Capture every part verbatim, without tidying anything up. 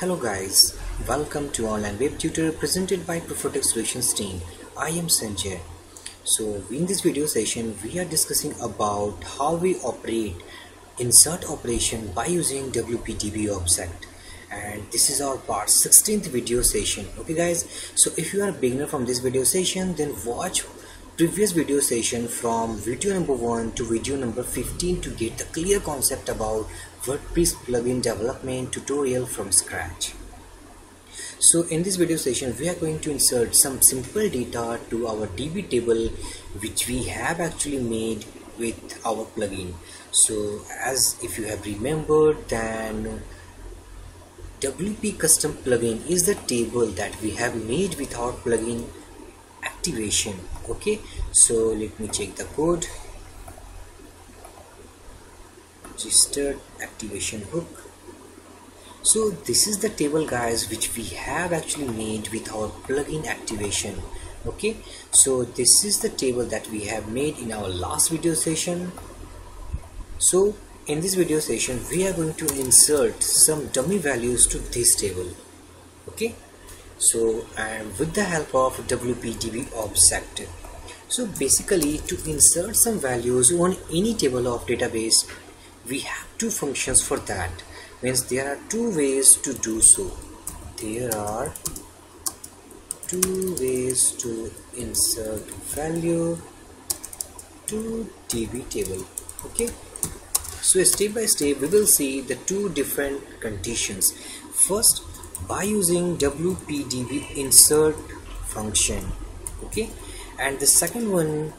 Hello guys, welcome to online web tutorial presented by Proftech solutions team. I am Sanjay. So in this video session we are discussing about how we operate insert operation by using W P D B object, and this is our part sixteenth video session. Okay guys, so if you are a beginner from this video session, then watch previous video session from video number one to video number fifteen to get the clear concept about WordPress plugin development tutorial from scratch. So in this video session we are going to insert some simple data to our D B table which we have actually made with our plugin. So as if you have remembered, then W P custom plugin is the table that we have made with our plugin activation. Okay, so let me check the code. Registered activation hook. So this is the table guys which we have actually made with our plugin activation. Okay, so this is the table that we have made in our last video session. So in this video session we are going to insert some dummy values to this table. Okay, so and with the help of W P D B object. So basically, to insert some values on any table of database, we have two functions for that. Means there are two ways to do so. There are two ways to insert value to D B table. Okay. So step by step we will see the two different conditions. First, by using W P D B insert function, okay, and the second one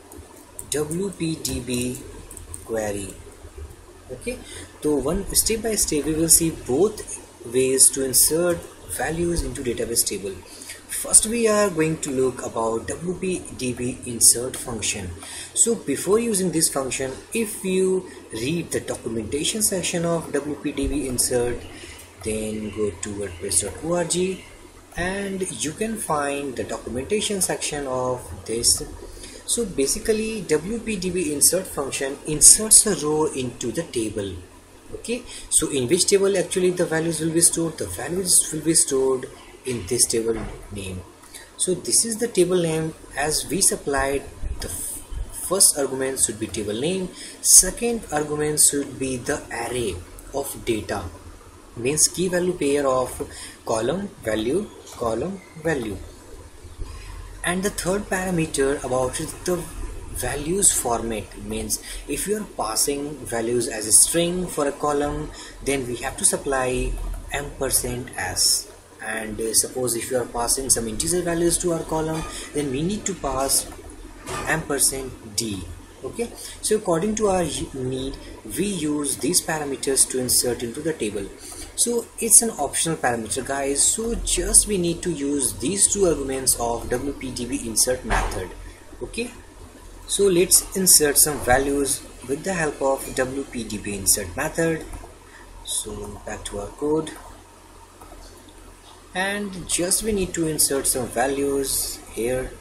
W P D B query. Okay, so one step by step we will see both ways to insert values into database table. First we are going to look about W P D B insert function. So before using this function, if you read the documentation section of W P D B insert, then go to WordPress dot org and you can find the documentation section of this. So basically W P D B insert function inserts a row into the table. Okay, so in which table actually the values will be stored? The values will be stored in this table name. So this is the table name as we supplied. The first argument should be table name, second argument should be the array of data, means key value pair of column value column value, and the third parameter about is the values format. Means if you are passing values as a string for a column, then we have to supply ampersand s, and uh, suppose if you are passing some integer values to our column, then we need to pass ampersand d. Okay, so according to our need we use these parameters to insert into the table. So it's an optional parameter guys, so just we need to use these two arguments of W P D B insert method. Okay, so let's insert some values with the help of W P D B insert method. So back to our code, and just we need to insert some values here.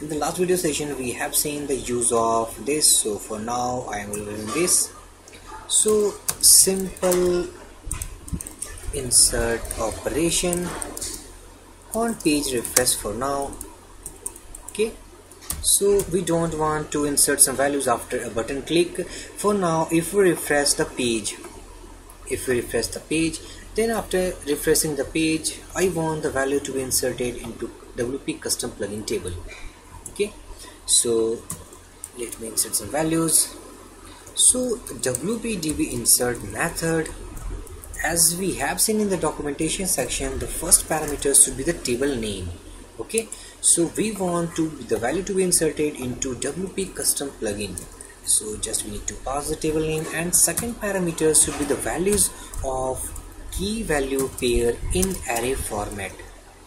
In the last video session we have seen the use of this, so for now I am doing this. So simple insert operation on page refresh for now. Okay, so we don't want to insert some values after a button click for now. If we refresh the page, if we refresh the page then after refreshing the page I want the value to be inserted into W P custom plugin table. Okay, so let me insert some values. So W P D B insert method, as we have seen in the documentation section, the first parameter should be the table name. Okay, so we want to the value to be inserted into W P custom plugin, so just we need to pass the table name, and second parameter should be the values of key value pair in array format.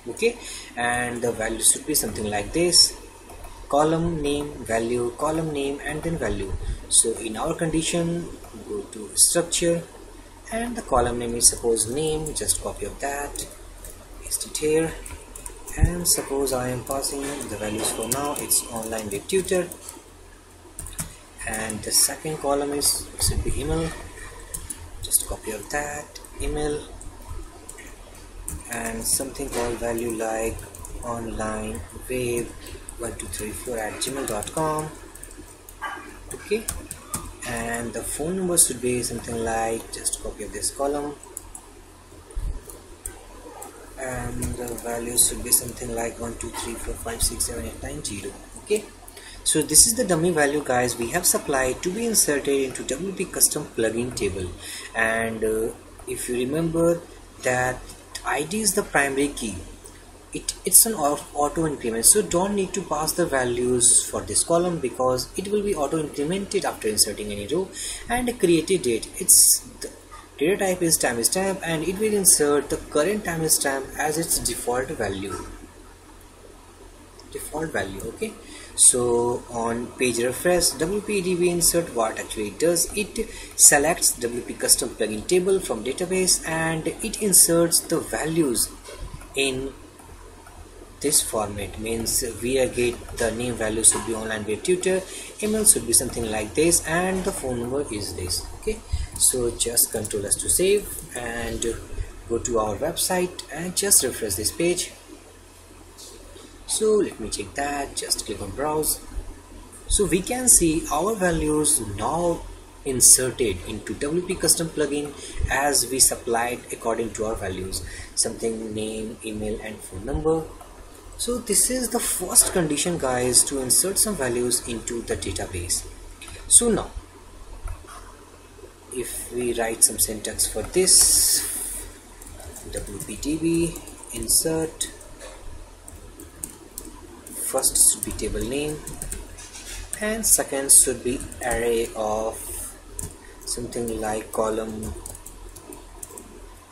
Okay, and the value should be something like this: column name, value, column name, and then value. So in our condition go to structure, and the column name is suppose name, just copy of that, paste it here, and suppose I am passing the values for now, it's online web tutor, and the second column is should be email, just copy of that email, and something called value like online wave one two three four at gmail dot com. Okay, and the phone number should be something like, just copy of this column, and the value should be something like one two three four five six seven eight nine zero. Okay, so this is the dummy value, guys, we have supplied to be inserted into W P custom plugin table. And uh, if you remember that I D is the primary key, it it's an auto increment, so don't need to pass the values for this column because it will be auto incremented after inserting any row. And created date, it's the data type is timestamp, and it will insert the current timestamp as its default value default value okay, so on page refresh, W P D B insert, what actually it does, it selects W P custom plugin table from database and it inserts the values in this format. Means we get the name value should be online web tutor, email should be something like this, and the phone number is this. Okay, so just control S to save and go to our website and just refresh this page. So let me check that, just click on browse. So we can see our values now inserted into W P custom plugin as we supplied according to our values, something name, email and phone number. So this is the first condition, guys, to insert some values into the database. So now if we write some syntax for this, W P D B insert, first should be table name and second should be array of something like column,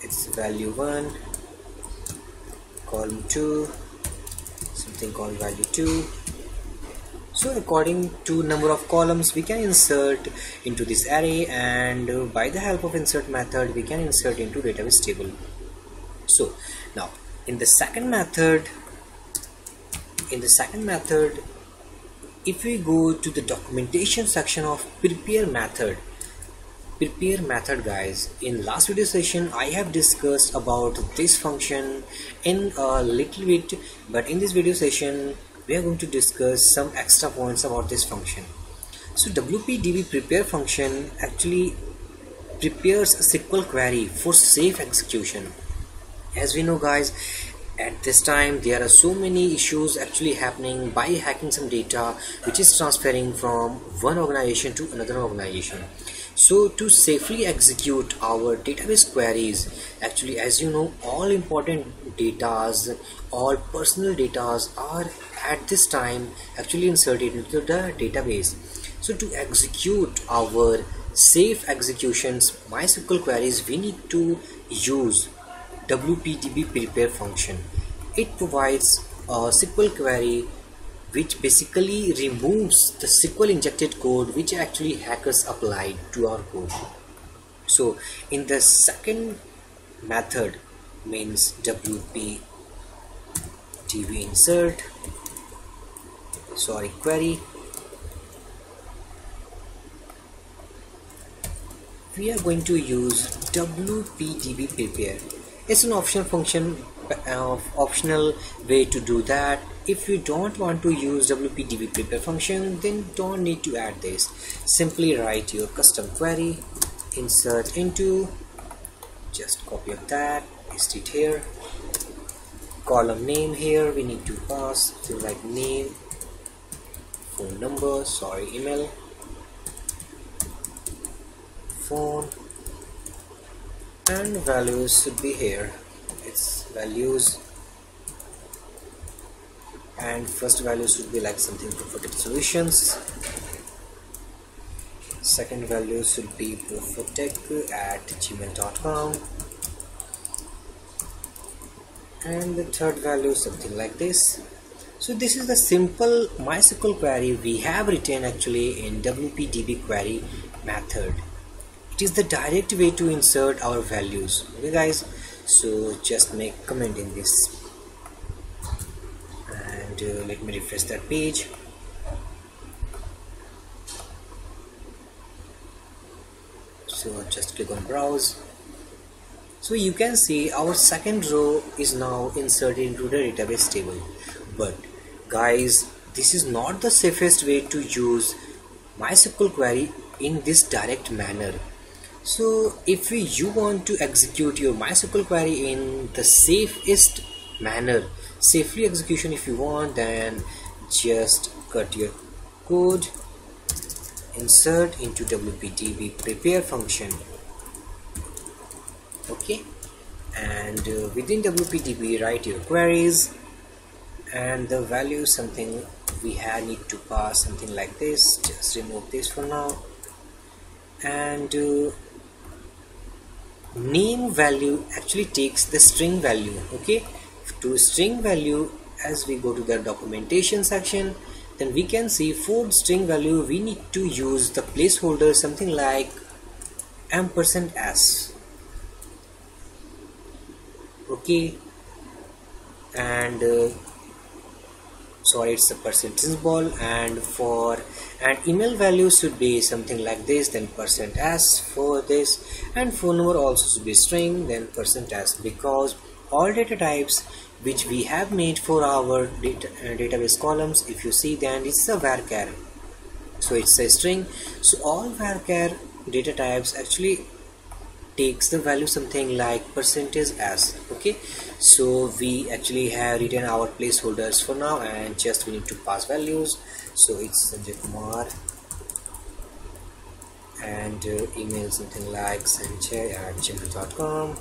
it's value one, column two, something called value two. So according to number of columns we can insert into this array, and by the help of insert method we can insert into database table. So now in the second method In the second method, if we go to the documentation section of prepare method, prepare method guys, in last video session I have discussed about this function in a little bit, but in this video session we are going to discuss some extra points about this function. So W P D B prepare function actually prepares a S Q L query for safe execution. As we know, guys, at this time there are so many issues actually happening by hacking some data which is transferring from one organization to another organization. So to safely execute our database queries, actually, as you know, all important datas, all personal datas are at this time actually inserted into the database. So to execute our safe executions MySQL queries, we need to use W P D B prepare function. It provides a S Q L query which basically removes the S Q L injected code which actually hackers applied to our code. So in the second method, means W P D B insert, sorry query, we are going to use W P D B prepare. It's an optional function, uh, optional way to do that. If you don't want to use W P D B prepare function, then don't need to add this. Simply write your custom query, insert into, just copy of that, paste it here. Column name here, we need to pass to like name, phone number, sorry email, phone, and values should be here, it's values, and first value should be like something Proftech solutions, second value should be Proftech at gmail dot com, and the third value something like this. So this is the simple MySQL query we have written actually in W P D B query method. It is the direct way to insert our values. Okay guys, so just make comment in this, and uh, let me refresh that page. So just click on browse, So you can see our second row is now inserted into the database table. But guys, this is not the safest way to use MySQL query in this direct manner. So if you want to execute your MySQL query in the safest manner, safely execution if you want, then just cut your code, insert into W P D B prepare function, okay, and uh, within W P D B write your queries and the value something we have need to pass something like this. Just remove this for now and uh, name value actually takes the string value, okay, to string value. As we go to the documentation section, then we can see for string value we need to use the placeholder something like ampersand s, okay, and uh, sorry, it's a percent symbol, and for an email value should be something like this, then percent s for this, and phone number also should be string, then percent s, because all data types which we have made for our data, uh, database columns, if you see, then it's a varchar, so it's a string. So all varchar data types actually takes the value something like percentage as, okay. So we actually have written our placeholders for now, and just we need to pass values. So it's Sanjay Kumar and uh, email something like sanjay at gmail dot com.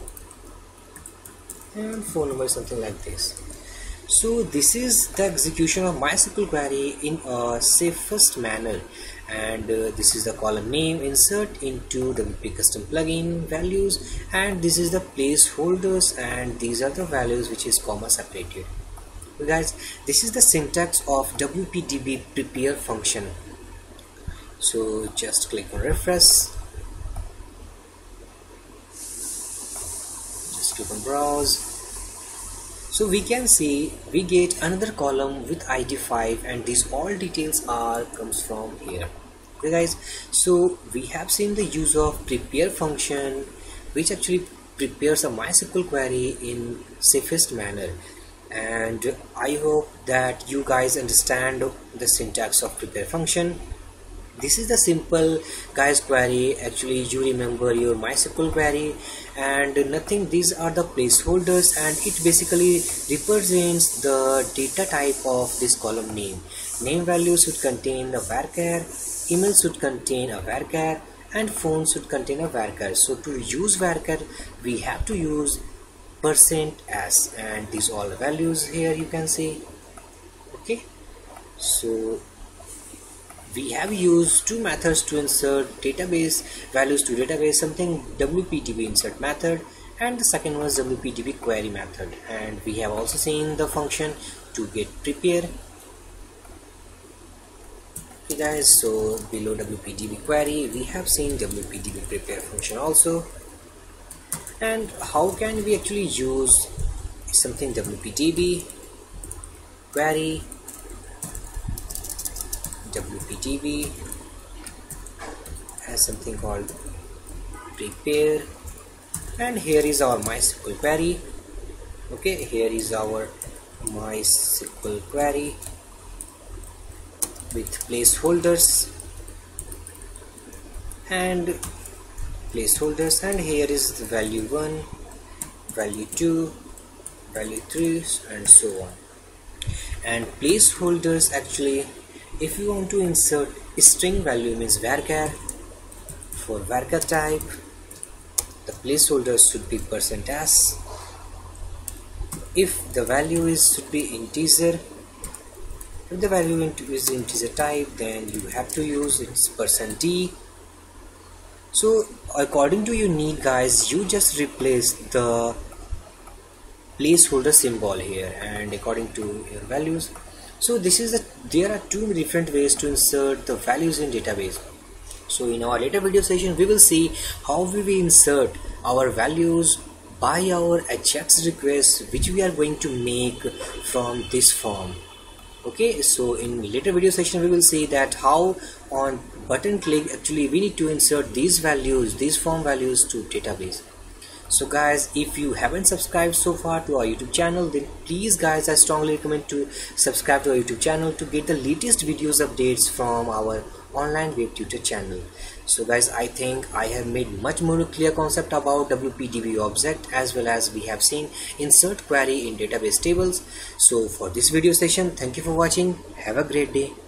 And phone number something like this. So this is the execution of MySQL query in a safest manner, and uh, this is the column name, insert into W P custom plugin values, and this is the placeholders, and these are the values which is comma separated. So guys, this is the syntax of W P D B prepare function. So just click on refresh, click on browse. So we can see we get another column with I D five, and these all details are comes from here. Okay guys, so we have seen the use of prepare function which actually prepares a MySQL query in safest manner, and I hope that you guys understand the syntax of prepare function. This is the simple guys query. Actually you remember your MySQL query and nothing. These are the placeholders, and it basically represents the data type of this column name. Name value should contain a varchar, email should contain a varchar, and phone should contain a varchar. So to use varchar we have to use percent s, and these all values here you can see, okay. So we have used two methods to insert database values to database, something W P D B insert method, and the second was W P D B query method, and we have also seen the function to get prepare. Okay guys, so below W P D B query we have seen W P D B prepare function also, and how can we actually use something W P D B query, W P D B has something called prepare, and here is our MySQL query, okay. Here is our MySQL query with placeholders and placeholders, and here is the value one, value two, value three, and so on. And placeholders actually, if you want to insert string value, means varchar, for varchar type the placeholder should be percent s. If the value is should be integer, if the value is integer type, then you have to use its percent d. So according to your need guys, you just replace the placeholder symbol here and according to your values. So this is the, there are two different ways to insert the values in database. So in our later video session we will see how we will insert our values by our AJAX requests which we are going to make from this form, okay. So in later video session we will see that how on button click actually we need to insert these values, these form values to database. So guys, if you haven't subscribed so far to our YouTube channel, then please guys, I strongly recommend to subscribe to our YouTube channel to get the latest videos updates from our online web tutor channel. So guys, I think I have made much more clear concept about W P D B object, as well as we have seen insert query in database tables. So for this video session, thank you for watching. Have a great day.